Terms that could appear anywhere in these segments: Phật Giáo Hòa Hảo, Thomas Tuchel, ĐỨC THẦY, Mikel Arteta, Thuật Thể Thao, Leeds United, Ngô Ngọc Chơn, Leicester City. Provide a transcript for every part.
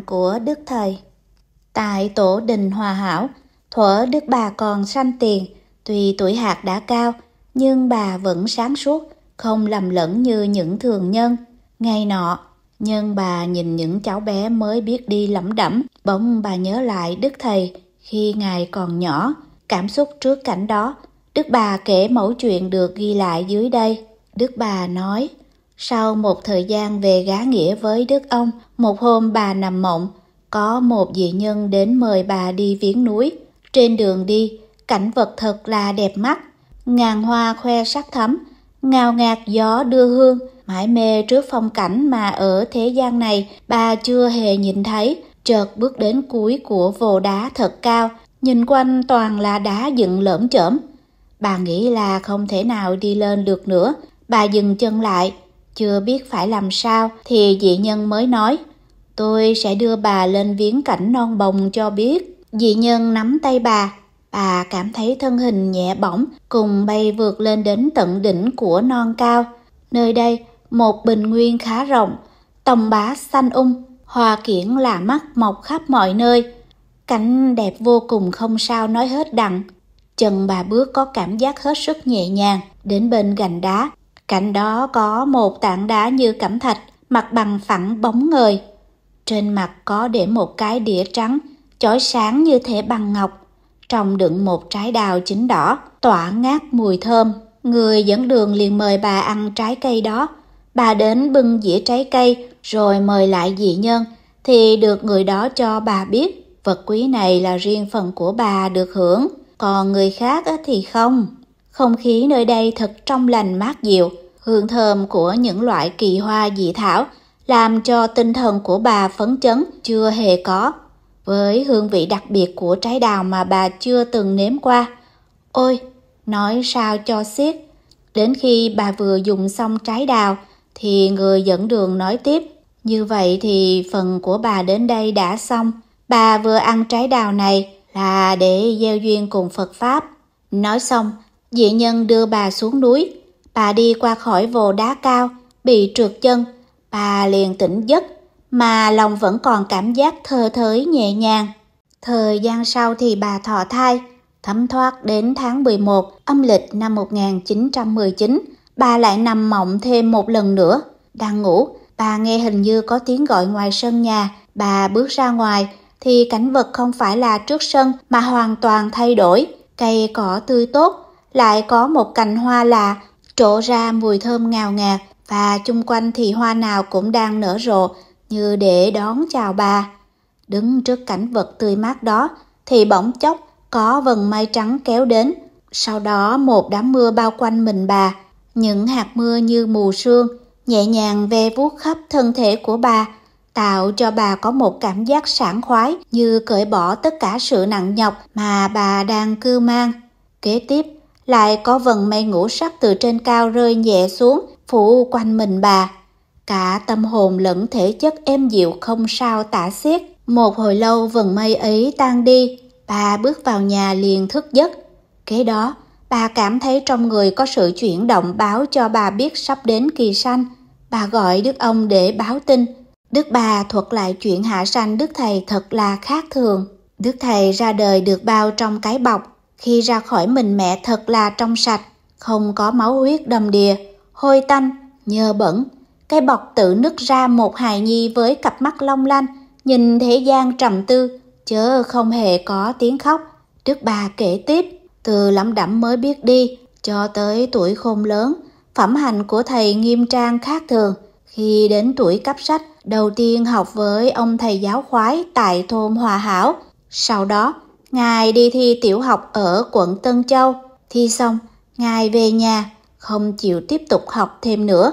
làm của Đức Thầy. Tại tổ đình Hòa Hảo, thuở Đức bà còn sanh tiền, tuy tuổi hạt đã cao, nhưng bà vẫn sáng suốt, không lầm lẫn như những thường nhân. Ngày nọ, nhưng bà nhìn những cháu bé mới biết đi lẩm đẩm, bỗng bà nhớ lại Đức Thầy khi Ngài còn nhỏ. Cảm xúc trước cảnh đó, Đức bà kể mẩu chuyện được ghi lại dưới đây. Đức bà nói, sau một thời gian về gá nghĩa với Đức ông, một hôm bà nằm mộng, có một dị nhân đến mời bà đi viếng núi. Trên đường đi, cảnh vật thật là đẹp mắt, ngàn hoa khoe sắc thắm, ngào ngạt gió đưa hương. Mải mê trước phong cảnh mà ở thế gian này bà chưa hề nhìn thấy, chợt bước đến cuối của vồ đá thật cao, nhìn quanh toàn là đá dựng lởm chởm. Bà nghĩ là không thể nào đi lên được nữa, bà dừng chân lại, chưa biết phải làm sao thì dị nhân mới nói, tôi sẽ đưa bà lên viếng cảnh non bồng cho biết. Dị nhân nắm tay bà cảm thấy thân hình nhẹ bỏng, cùng bay vượt lên đến tận đỉnh của non cao. Nơi đây, một bình nguyên khá rộng, tầm bá xanh hoa kiển lạ mắt mọc khắp mọi nơi. Cảnh đẹp vô cùng không sao nói hết đặng. Chân bà bước có cảm giác hết sức nhẹ nhàng, đến bên gành đá. Cạnh đó có một tảng đá như cẩm thạch, mặt bằng phẳng bóng ngời. Trên mặt có để một cái đĩa trắng, chói sáng như thể bằng ngọc. Trong đựng một trái đào chín đỏ, tỏa ngát mùi thơm. Người dẫn đường liền mời bà ăn trái cây đó. Bà đến bưng dĩa trái cây rồi mời lại dị nhân, thì được người đó cho bà biết vật quý này là riêng phần của bà được hưởng, còn người khác thì không. Không khí nơi đây thật trong lành mát dịu, hương thơm của những loại kỳ hoa dị thảo làm cho tinh thần của bà phấn chấn chưa hề có, với hương vị đặc biệt của trái đào mà bà chưa từng nếm qua. Ôi, nói sao cho xiết. Đến khi bà vừa dùng xong trái đào thì người dẫn đường nói tiếp, như vậy thì phần của bà đến đây đã xong. Bà vừa ăn trái đào này là để gieo duyên cùng Phật Pháp. Nói xong, dị nhân đưa bà xuống núi. Bà đi qua khỏi vồ đá cao, bị trượt chân. Bà liền tỉnh giấc, mà lòng vẫn còn cảm giác thơ thới nhẹ nhàng. Thời gian sau thì bà thọ thai, thấm thoát đến tháng 11 âm lịch năm 1919, bà lại nằm mộng thêm một lần nữa. Đang ngủ, bà nghe hình như có tiếng gọi ngoài sân nhà. Bà bước ra ngoài thì cảnh vật không phải là trước sân mà hoàn toàn thay đổi. Cây cỏ tươi tốt, lại có một cành hoa lạ trổ ra mùi thơm ngào ngạt, và chung quanh thì hoa nào cũng đang nở rộ như để đón chào bà. Đứng trước cảnh vật tươi mát đó thì bỗng chốc có vầng mây trắng kéo đến, sau đó một đám mưa bao quanh mình bà. Những hạt mưa như mù sương nhẹ nhàng ve vuốt khắp thân thể của bà, tạo cho bà có một cảm giác sảng khoái như cởi bỏ tất cả sự nặng nhọc mà bà đang cưu mang. Kế tiếp lại có vầng mây ngũ sắc từ trên cao rơi nhẹ xuống, phủ quanh mình bà. Cả tâm hồn lẫn thể chất êm dịu không sao tả xiết. Một hồi lâu vầng mây ấy tan đi, bà bước vào nhà liền thức giấc. Kế đó, bà cảm thấy trong người có sự chuyển động báo cho bà biết sắp đến kỳ sanh. Bà gọi Đức ông để báo tin. Đức bà thuật lại chuyện hạ sanh Đức Thầy thật là khác thường. Đức Thầy ra đời được bao trong cái bọc, khi ra khỏi mình mẹ thật là trong sạch, không có máu huyết đầm đìa, hôi tanh, nhơ bẩn. Cái bọc tự nứt ra một hài nhi với cặp mắt long lanh, nhìn thế gian trầm tư, chớ không hề có tiếng khóc. Đức bà kể tiếp, từ lẩm đẩm mới biết đi cho tới tuổi khôn lớn, phẩm hạnh của Thầy nghiêm trang khác thường. Khi đến tuổi cấp sách, đầu tiên học với ông thầy giáo khoái tại thôn Hòa Hảo. Sau đó, Ngài đi thi tiểu học ở quận Tân Châu. Thi xong, Ngài về nhà, không chịu tiếp tục học thêm nữa.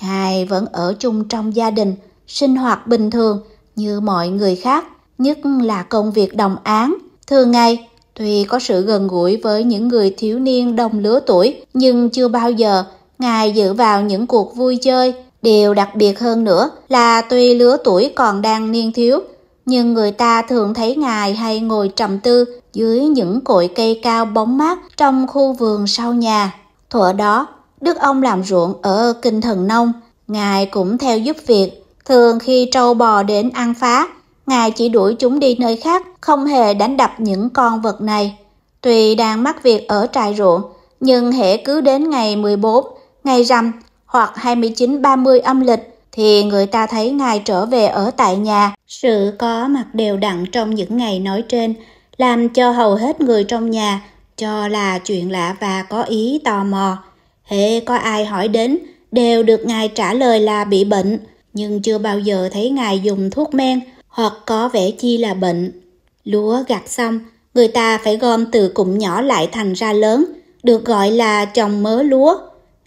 Ngài vẫn ở chung trong gia đình, sinh hoạt bình thường như mọi người khác, nhất là công việc đồng áng. Thường ngày, tuy có sự gần gũi với những người thiếu niên đồng lứa tuổi, nhưng chưa bao giờ Ngài dự vào những cuộc vui chơi. Điều đặc biệt hơn nữa là tuy lứa tuổi còn đang niên thiếu, nhưng người ta thường thấy Ngài hay ngồi trầm tư dưới những cội cây cao bóng mát trong khu vườn sau nhà. Thuở đó, Đức ông làm ruộng ở Kinh Thần Nông, Ngài cũng theo giúp việc, thường khi trâu bò đến ăn phá, Ngài chỉ đuổi chúng đi nơi khác, không hề đánh đập những con vật này. Tuy đang mắc việc ở trại ruộng, nhưng hễ cứ đến ngày 14, ngày rằm hoặc 29-30 âm lịch thì người ta thấy Ngài trở về ở tại nhà. Sự có mặt đều đặn trong những ngày nói trên làm cho hầu hết người trong nhà cho là chuyện lạ và có ý tò mò. Hễ có ai hỏi đến đều được Ngài trả lời là bị bệnh, nhưng chưa bao giờ thấy Ngài dùng thuốc men hoặc có vẻ chi là bệnh. Lúa gặt xong, người ta phải gom từ cụm nhỏ lại thành ra lớn, được gọi là trồng mớ lúa.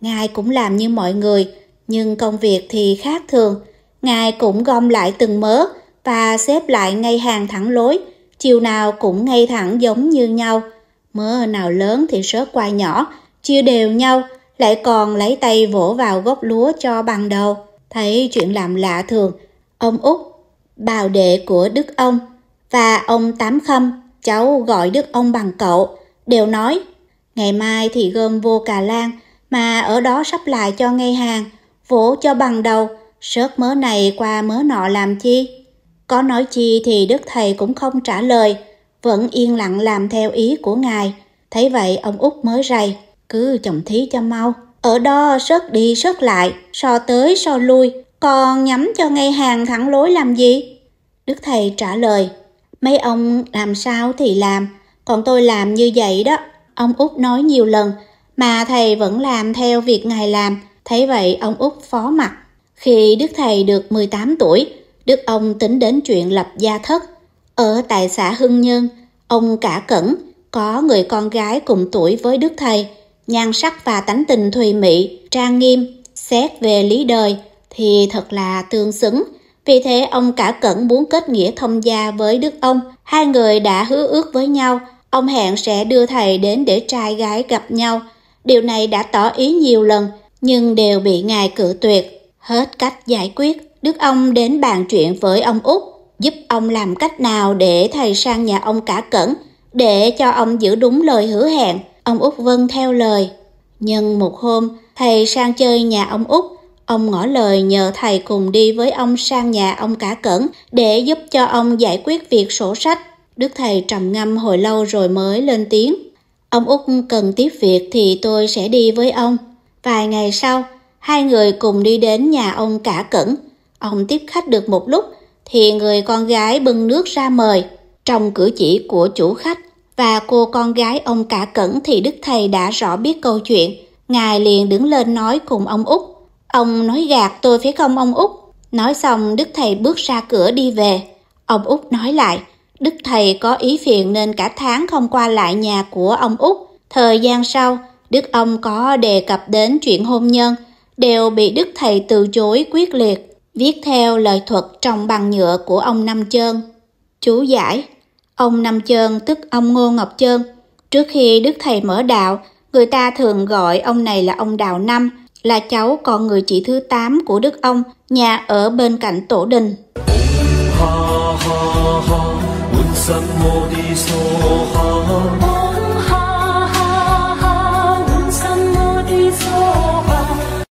Ngài cũng làm như mọi người, nhưng công việc thì khác thường. Ngài cũng gom lại từng mớ và xếp lại ngay hàng thẳng lối, chiều nào cũng ngay thẳng giống như nhau. Mớ nào lớn thì xớt qua nhỏ, chia đều nhau, lại còn lấy tay vỗ vào gốc lúa cho bằng đầu. Thấy chuyện làm lạ thường, ông Út, bào đệ của đức ông, và ông Tám Khâm, cháu gọi đức ông bằng cậu, đều nói ngày mai thì gom vô Cà Lan mà ở đó sắp lại cho ngay hàng, vỗ cho bằng đầu, xớt mớ này qua mớ nọ làm chi. Có nói chi thì đức thầy cũng không trả lời, vẫn yên lặng làm theo ý của Ngài. Thấy vậy ông Út mới rầy, cứ chồng thí cho mau, ở đó xớt đi xớt lại, so tới so lui, còn nhắm cho ngay hàng thẳng lối làm gì. Đức thầy trả lời, mấy ông làm sao thì làm, còn tôi làm như vậy đó. Ông Út nói nhiều lần, mà thầy vẫn làm theo việc Ngài làm. Thấy vậy ông Út phó mặc. Khi đức thầy được 18 tuổi, đức ông tính đến chuyện lập gia thất. Ở tại xã Hưng Nhân, ông Cả Cẩn có người con gái cùng tuổi với đức thầy, nhan sắc và tánh tình thùy mị, trang nghiêm, xét về lý đời thì thật là tương xứng. Vì thế ông Cả Cẩn muốn kết nghĩa thông gia với đức ông. Hai người đã hứa ước với nhau, ông hẹn sẽ đưa thầy đến để trai gái gặp nhau. Điều này đã tỏ ý nhiều lần, nhưng đều bị Ngài cự tuyệt. Hết cách giải quyết, đức ông đến bàn chuyện với ông Út, giúp ông làm cách nào để thầy sang nhà ông Cả Cẩn, để cho ông giữ đúng lời hứa hẹn. Ông Út vâng theo lời. Nhưng một hôm, thầy sang chơi nhà ông Út, ông ngỏ lời nhờ thầy cùng đi với ông sang nhà ông Cả Cẩn để giúp cho ông giải quyết việc sổ sách. Đức thầy trầm ngâm hồi lâu rồi mới lên tiếng. Ông Út cần tiếp việc thì tôi sẽ đi với ông. Vài ngày sau, hai người cùng đi đến nhà ông Cả Cẩn. Ông tiếp khách được một lúc thì người con gái bưng nước ra mời. Trong cử chỉ của chủ khách và cô con gái ông Cả Cẩn thì đức thầy đã rõ biết câu chuyện. Ngài liền đứng lên nói cùng ông Út. Ông nói gạt tôi phải không ông Út? Nói xong đức thầy bước ra cửa đi về. Ông Út nói lại, đức thầy có ý phiền nên cả tháng không qua lại nhà của ông Út. Thời gian sau, đức ông có đề cập đến chuyện hôn nhân, đều bị đức thầy từ chối quyết liệt. Viết theo lời thuật trong bằng nhựa của ông Năm Chơn. Chú giải, ông Năm Chơn tức ông Ngô Ngọc Chơn. Trước khi đức thầy mở đạo, người ta thường gọi ông này là ông Đào Năm, là cháu con người chị thứ 8 của đức ông, nhà ở bên cạnh Tổ Đình. Ha ha ha,